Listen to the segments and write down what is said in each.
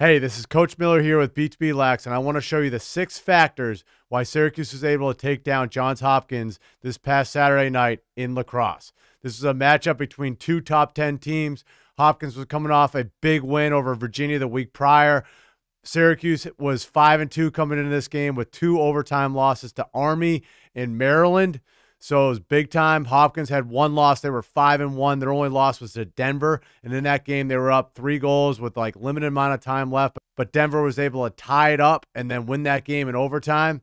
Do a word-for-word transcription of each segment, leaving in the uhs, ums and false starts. Hey, this is Coach Miller here with B T B Lax, and I want to show you the six factors why Syracuse was able to take down Johns Hopkins this past Saturday night in lacrosse. This is a matchup between two top ten teams. Hopkins was coming off a big win over Virginia the week prior. Syracuse was five and two coming into this game with two overtime losses to Army and Maryland. So it was big time. Hopkins had one loss. They were five and one. Their only loss was to Denver. And in that game, they were up three goals with like limited amount of time left. But Denver was able to tie it up and then win that game in overtime.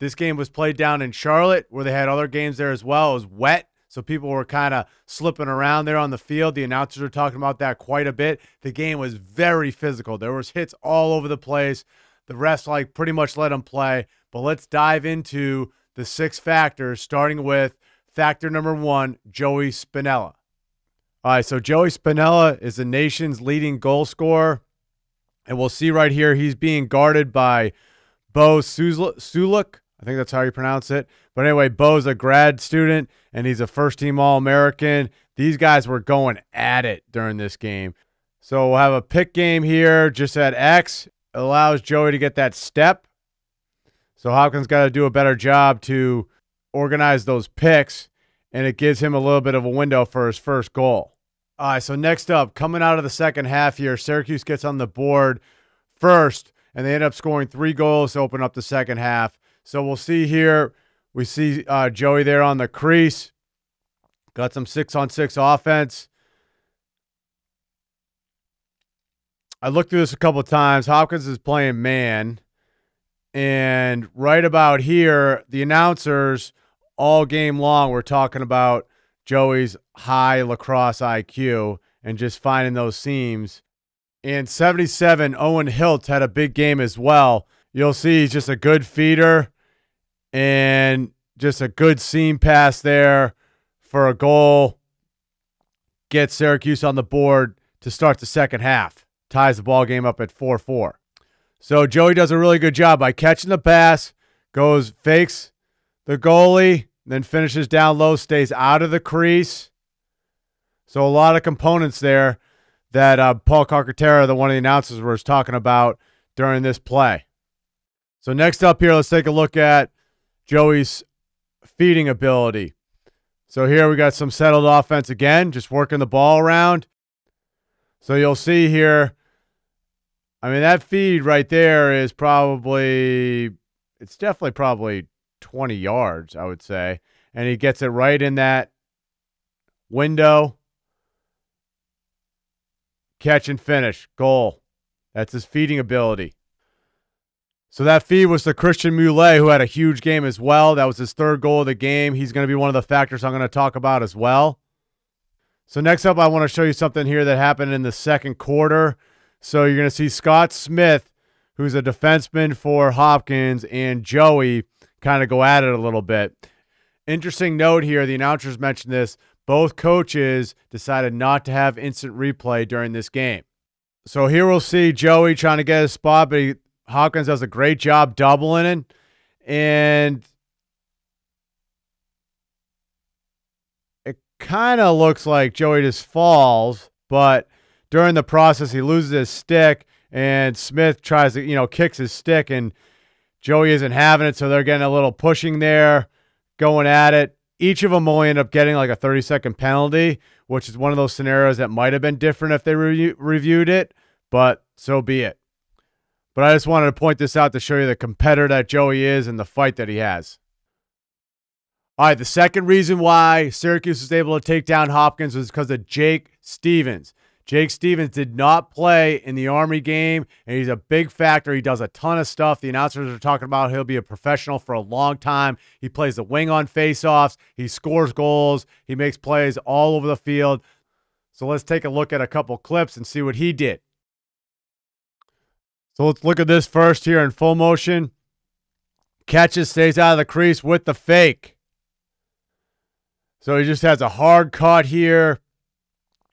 This game was played down in Charlotte where they had other games there as well. It was wet, so people were kind of slipping around there on the field. The announcers were talking about that quite a bit. The game was very physical. There was hits all over the place. The refs like pretty much let them play. But let's dive into the six factors, starting with factor number one, Joey Spinella. All right, so Joey Spinella is the nation's leading goal scorer. And we'll see right here he's being guarded by Bo Suluk. I think that's how you pronounce it. But anyway, Bo's a grad student, and he's a first-team All-American. These guys were going at it during this game. So we'll have a pick game here just at X. It allows Joey to get that step. So Hopkins got to do a better job to organize those picks, and it gives him a little bit of a window for his first goal. All right, so next up, coming out of the second half here, Syracuse gets on the board first, and they end up scoring three goals to open up the second half. So we'll see here, we see uh, Joey there on the crease. Got some six-on-six offense. I looked through this a couple of times. Hopkins is playing man. And right about here, the announcers all game long were talking about Joey's high lacrosse I Q and just finding those seams. And seventy-seven, Owen Hiltz had a big game as well. You'll see he's just a good feeder and just a good seam pass there for a goal. Gets Syracuse on the board to start the second half. Ties the ball game up at four four. So Joey does a really good job by catching the pass, goes, fakes the goalie, then finishes down low, stays out of the crease. So a lot of components there that uh, Paul Carcaterra, the one of the announcers, was talking about during this play. So next up here, let's take a look at Joey's feeding ability. So here we got some settled offense again, just working the ball around. So you'll see here, I mean, that feed right there is probably, it's definitely probably twenty yards, I would say. And he gets it right in that window. Catch and finish. Goal. That's his feeding ability. So that feed was to Christian Mule, who had a huge game as well. That was his third goal of the game. He's going to be one of the factors I'm going to talk about as well. So next up, I want to show you something here that happened in the second quarter. So you're going to see Scott Smith, who's a defenseman for Hopkins, and Joey kind of go at it a little bit. Interesting note here, the announcers mentioned this. Both coaches decided not to have instant replay during this game. So here we'll see Joey trying to get his spot, but he, Hopkins does a great job doubling it. And it kind of looks like Joey just falls, but during the process, he loses his stick, and Smith tries to, you know, kicks his stick, and Joey isn't having it, so they're getting a little pushing there, going at it. Each of them only end up getting like a thirty-second penalty, which is one of those scenarios that might have been different if they re reviewed it, but so be it. But I just wanted to point this out to show you the competitor that Joey is and the fight that he has. All right, the second reason why Syracuse was able to take down Hopkins was because of Jake Stevens. Jake Stevens did not play in the Army game, and he's a big factor. He does a ton of stuff. The announcers are talking about he'll be a professional for a long time. He plays the wing on faceoffs. He scores goals. He makes plays all over the field. So let's take a look at a couple clips and see what he did. So let's look at this first here in full motion. Catches, stays out of the crease with the fake. So he just has a hard cut here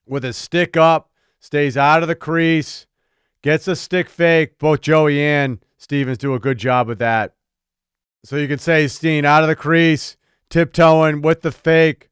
with his stick up, stays out of the crease, gets a stick fake. Both Joey and Stevens do a good job with that. So you can say Steen out of the crease, tiptoeing with the fake.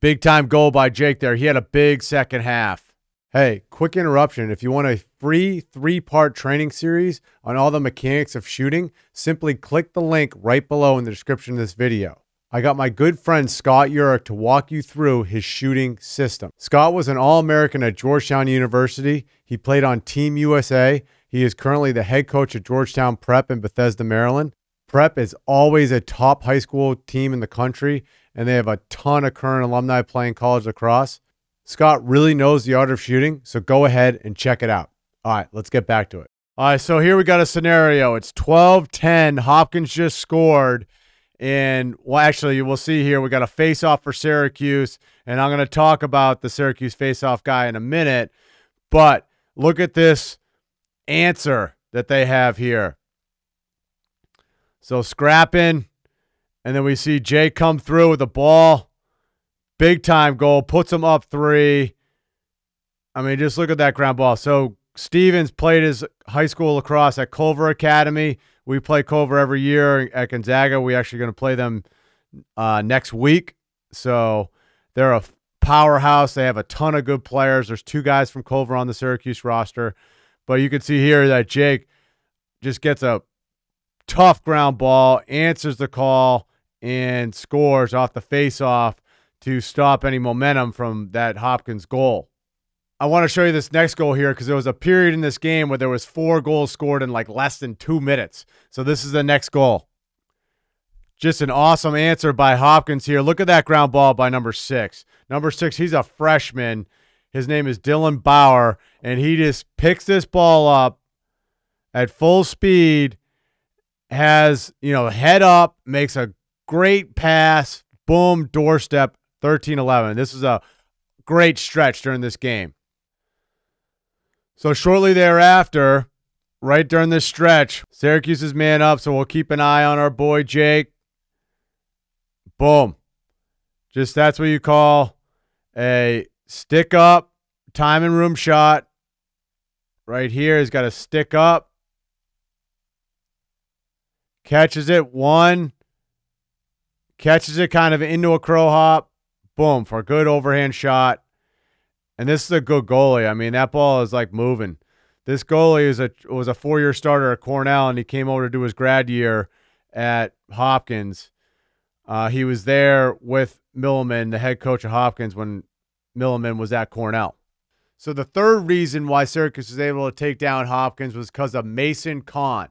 Big-time goal by Jake there. He had a big second half. Hey, quick interruption. If you want a free three-part training series on all the mechanics of shooting, simply click the link right below in the description of this video. I got my good friend Scott Yurick to walk you through his shooting system. Scott was an All-American at Georgetown University. He played on Team U S A. He is currently the head coach at Georgetown Prep in Bethesda, Maryland. Prep is always a top high school team in the country, and they have a ton of current alumni playing college lacrosse. Scott really knows the art of shooting, so go ahead and check it out. All right, let's get back to it. All right, so here we got a scenario. It's twelve ten. Hopkins just scored. And, well, actually, we'll see here. We got a face-off for Syracuse, and I'm going to talk about the Syracuse face-off guy in a minute. But look at this answer that they have here. So scrapping, and then we see Jay come through with the ball. Big time goal, puts him up three. I mean, just look at that ground ball. So Stevens played his high school lacrosse at Culver Academy. We play Culver every year at Gonzaga. We're actually going to play them uh, next week. So they're a powerhouse. They have a ton of good players. There's two guys from Culver on the Syracuse roster. But you can see here that Jake just gets a tough ground ball, answers the call, and scores off the faceoff to stop any momentum from that Hopkins goal. I want to show you this next goal here because there was a period in this game where there was four goals scored in like less than two minutes. So this is the next goal. Just an awesome answer by Hopkins here. Look at that ground ball by number six. Number six, he's a freshman. His name is Dylan Bauer, and he just picks this ball up at full speed, has, you know, head up, makes a great pass, boom, doorstep, thirteen eleven. This is a great stretch during this game. So shortly thereafter, right during this stretch, Syracuse is man up, so we'll keep an eye on our boy Jake. Boom. Just that's what you call a stick up, time and room shot. Right here, he's got a stick up. Catches it, one. Catches it kind of into a crow hop. Boom, for a good overhand shot. And this is a good goalie. I mean, that ball is like moving. This goalie is a, was a four-year starter at Cornell, and he came over to do his grad year at Hopkins. Uh, he was there with Milliman, the head coach of Hopkins, when Milliman was at Cornell. So the third reason why Syracuse was able to take down Hopkins was because of Mason Kohn.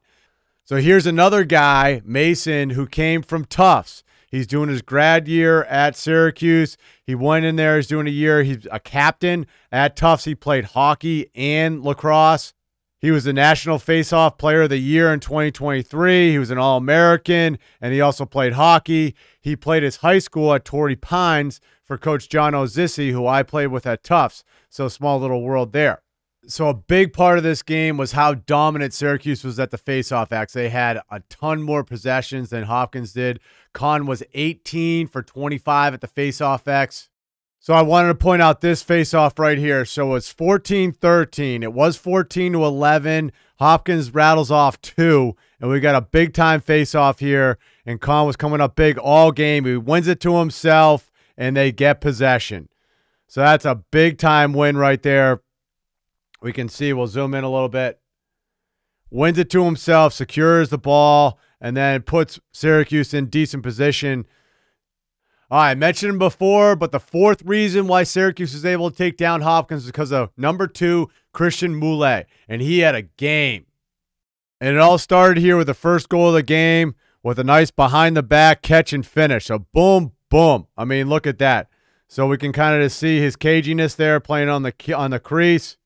So here's another guy, Mason, who came from Tufts. He's doing his grad year at Syracuse. He went in there. He's doing a year. He's a captain at Tufts. He played hockey and lacrosse. He was the National Faceoff Player of the Year in twenty twenty-three. He was an All-American, and he also played hockey. He played his high school at Torrey Pines for Coach John Ozissi, who I played with at Tufts. So small little world there. So a big part of this game was how dominant Syracuse was at the faceoff axe. They had a ton more possessions than Hopkins did. Kohn was eighteen for twenty-five at the faceoff axe. So I wanted to point out this faceoff right here. So it's fourteen thirteen. It was fourteen to eleven. Hopkins rattles off two, and we got a big-time faceoff here, and Kohn was coming up big all game. He wins it to himself, and they get possession. So that's a big-time win right there. We can see, we'll zoom in a little bit. Wins it to himself, secures the ball, and then puts Syracuse in decent position. All right, I mentioned before, but the fourth reason why Syracuse was able to take down Hopkins is because of number two, Christian Mule, and he had a game. And it all started here with the first goal of the game with a nice behind-the-back catch and finish. So boom, boom. I mean, look at that. So we can kind of just see his caginess there playing on the on the crease.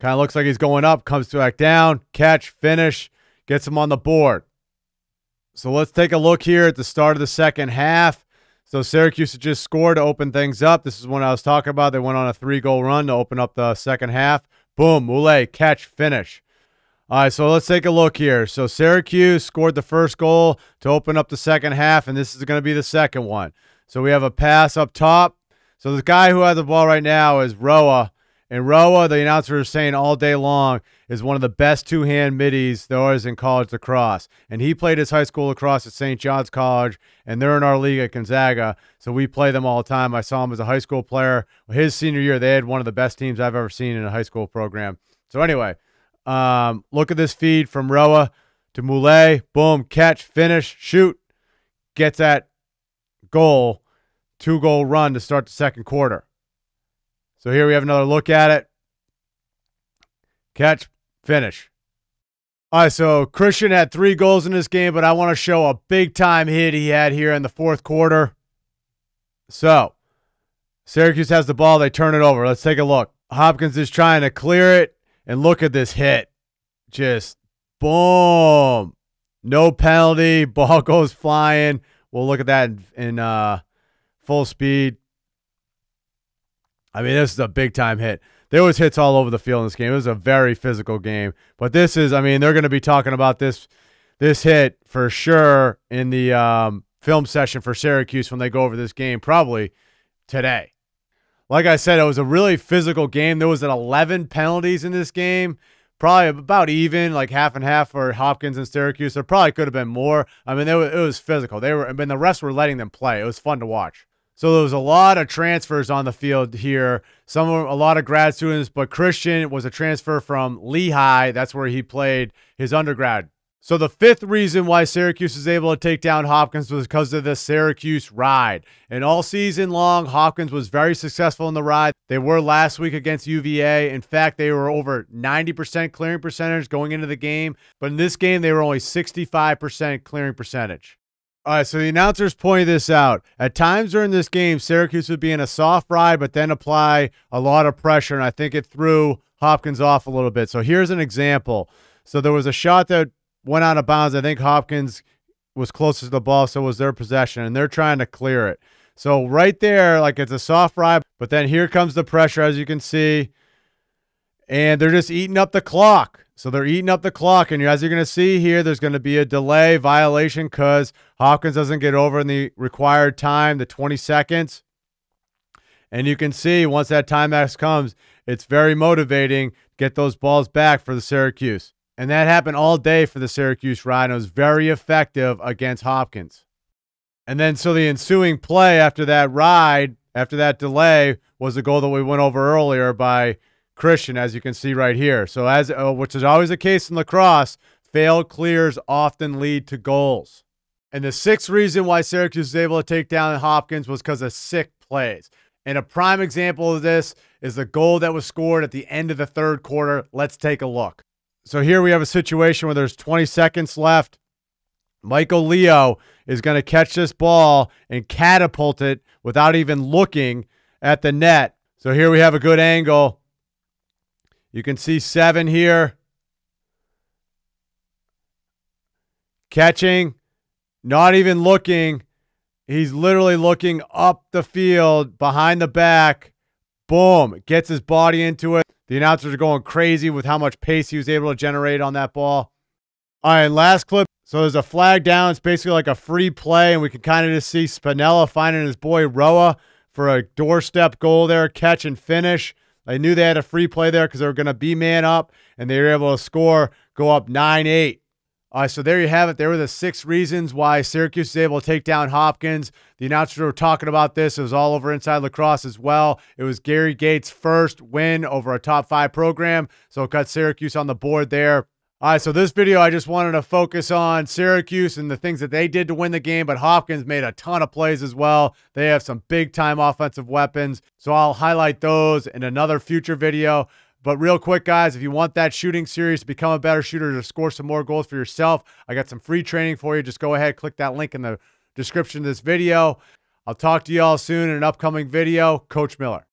Kind of looks like he's going up, comes back down, catch, finish, gets him on the board. So let's take a look here at the start of the second half. So Syracuse had just scored to open things up. This is what I was talking about. They went on a three-goal run to open up the second half. Boom, Mule, catch, finish. All right, so let's take a look here. So Syracuse scored the first goal to open up the second half, and this is going to be the second one. So we have a pass up top. So the guy who has the ball right now is Roa. And Roa, the announcer, is saying all day long, is one of the best two-hand middies there is in college lacrosse. And he played his high school lacrosse at Saint John's College, and they're in our league at Gonzaga, so we play them all the time. I saw him as a high school player. His senior year, they had one of the best teams I've ever seen in a high school program. So anyway, um, look at this feed from Roa to Mule. Boom, catch, finish, shoot. Gets that goal, two-goal run to start the second quarter. So here we have another look at it. Catch, finish. All right, so Christian had three goals in this game, but I want to show a big-time hit he had here in the fourth quarter. So Syracuse has the ball. They turn it over. Let's take a look. Hopkins is trying to clear it, and look at this hit. Just boom. No penalty. Ball goes flying. We'll look at that in, in uh, full speed. I mean, this is a big-time hit. There was hits all over the field in this game. It was a very physical game. But this is, I mean, they're going to be talking about this this hit for sure in the um, film session for Syracuse when they go over this game, probably today. Like I said, it was a really physical game. There was an eleven penalties in this game. Probably about even, like half and half for Hopkins and Syracuse. There probably could have been more. I mean, they were, it was physical. They were, I mean, the refs were letting them play. It was fun to watch. So there was a lot of transfers on the field here. Some were a lot of grad students, but Christian was a transfer from Lehigh. That's where he played his undergrad. So the fifth reason why Syracuse is able to take down Hopkins was because of the Syracuse ride. And all season long, Hopkins was very successful in the ride. They were last week against U V A. In fact, they were over ninety percent clearing percentage going into the game. But in this game, they were only sixty-five percent clearing percentage. All right, so the announcers pointed this out. At times during this game, Syracuse would be in a soft ride, but then apply a lot of pressure, and I think it threw Hopkins off a little bit. So here's an example. So there was a shot that went out of bounds. I think Hopkins was closest to the ball, so it was their possession, and they're trying to clear it. So right there, like it's a soft ride, but then here comes the pressure, as you can see, and they're just eating up the clock. So they're eating up the clock, and as you're going to see here, there's going to be a delay violation because Hopkins doesn't get over in the required time, the twenty seconds. And you can see once that timeout comes, it's very motivating to get those balls back for the Syracuse. And that happened all day for the Syracuse Rhinos, very effective against Hopkins. And then so the ensuing play after that ride, after that delay, was the goal that we went over earlier by Christian, as you can see right here. So as uh, which is always the case in lacrosse, failed clears often lead to goals. And the sixth reason why Syracuse was able to take down Hopkins was because of sick plays. And a prime example of this is the goal that was scored at the end of the third quarter. Let's take a look. So here we have a situation where there's twenty seconds left. Michael Leo is going to catch this ball and catapult it without even looking at the net. So here we have a good angle. You can see seven here. Catching, not even looking. He's literally looking up the field, behind the back. Boom, gets his body into it. The announcers are going crazy with how much pace he was able to generate on that ball. All right, last clip. So there's a flag down. It's basically like a free play, and we can kind of just see Spinella finding his boy Roa for a doorstep goal there, catch and finish. They knew they had a free play there because they were going to be man up, and they were able to score, go up nine eight. All right, so there you have it. There were the six reasons why Syracuse is able to take down Hopkins. The announcers were talking about this. It was all over Inside Lacrosse as well. It was Gary Gates' first win over a top five program, so it got Syracuse on the board there. All right, so this video, I just wanted to focus on Syracuse and the things that they did to win the game, but Hopkins made a ton of plays as well. They have some big-time offensive weapons, so I'll highlight those in another future video. But real quick, guys, if you want that shooting series to become a better shooter, to score some more goals for yourself, I got some free training for you. Just go ahead, click that link in the description of this video. I'll talk to you all soon in an upcoming video. Coach Miller.